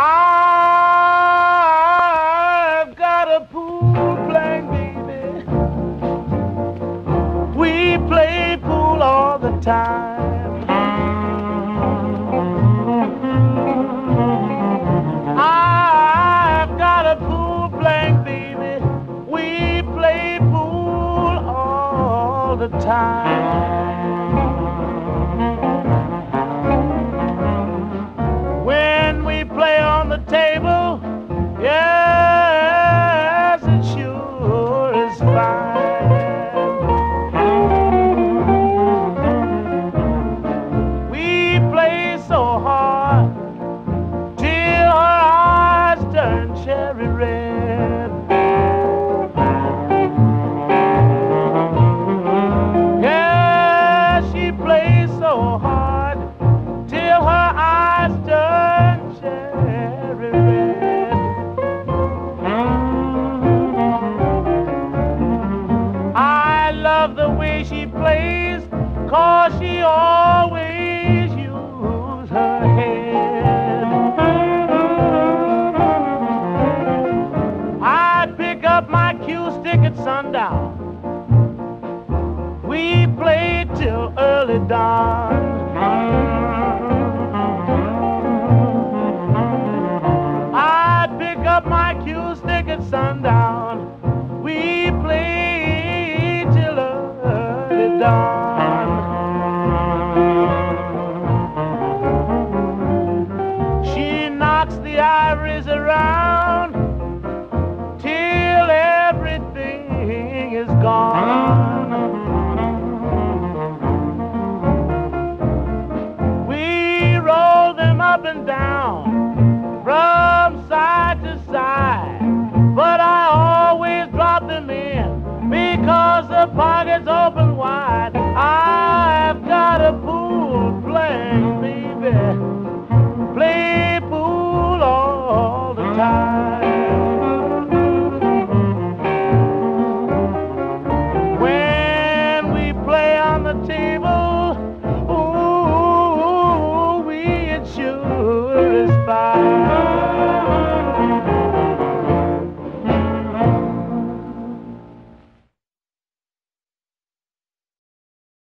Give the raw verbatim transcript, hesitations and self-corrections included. I've got a pool blank, baby. We play pool all the time. I've got a pool blank, baby. We play pool all the time. Table, yes, it sure is fine. We play so hard till our eyes turn cherry red. Yeah, she plays so hard till her eyes turn cherry red. The way she plays, 'cause she always uses her head. I pick up my cue stick at sundown. We play till early dawn. I pick up my cue stick at sundown. We play dawn. She knocks the ivories around till everything is gone. We roll them up and down from side to side, but I always drop them in because the pocket's open.